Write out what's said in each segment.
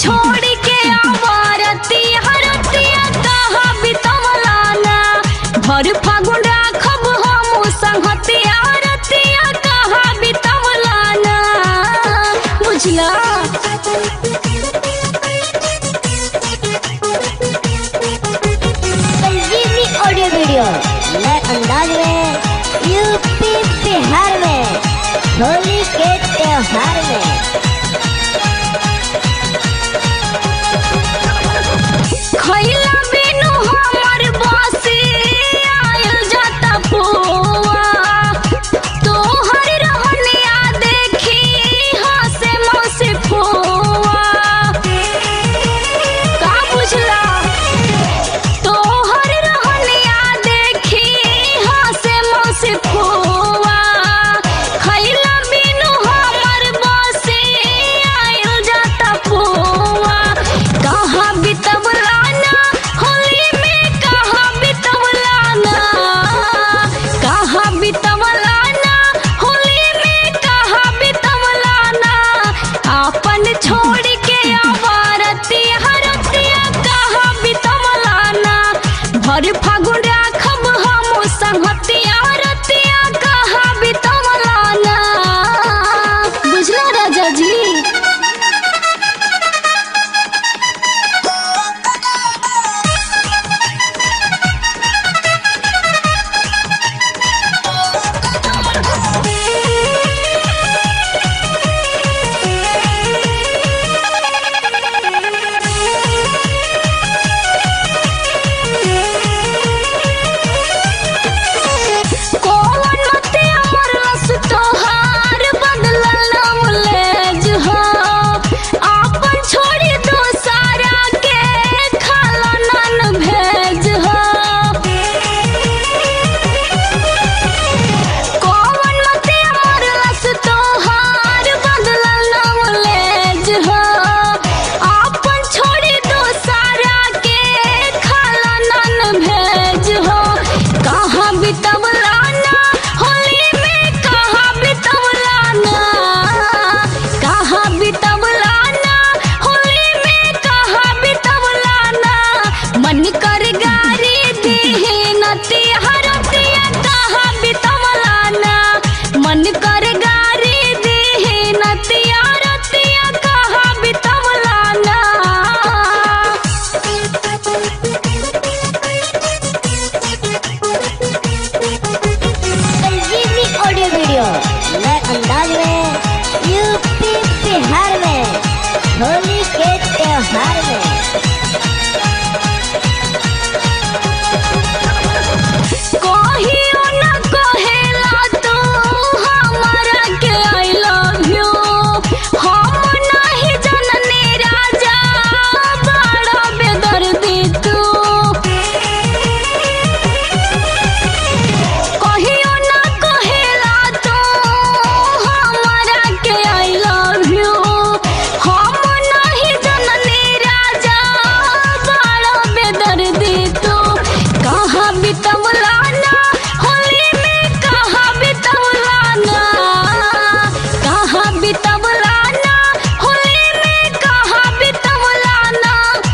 छोड़ के आवारती हरतिया कहा बितवलाना भर फागुन राखब हम संगतिया रतिया कहा बितवलाना बुझिया ऑडियो वीडियो नए अंदाज में यूपी बिहार में होली के त्योहार में हर फागुन राखब हम संगतिया रतिया कहा बितवलाना बुझला राजा जी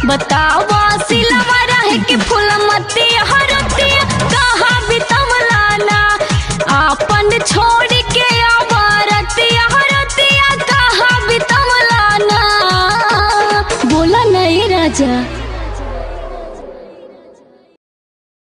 बताओ सिलवा रह के फूल मती हरतिया कहा बितवलाना आपन छोड़ के आवारतिया हरतिया कहा बितवलाना बोला नहीं राजा।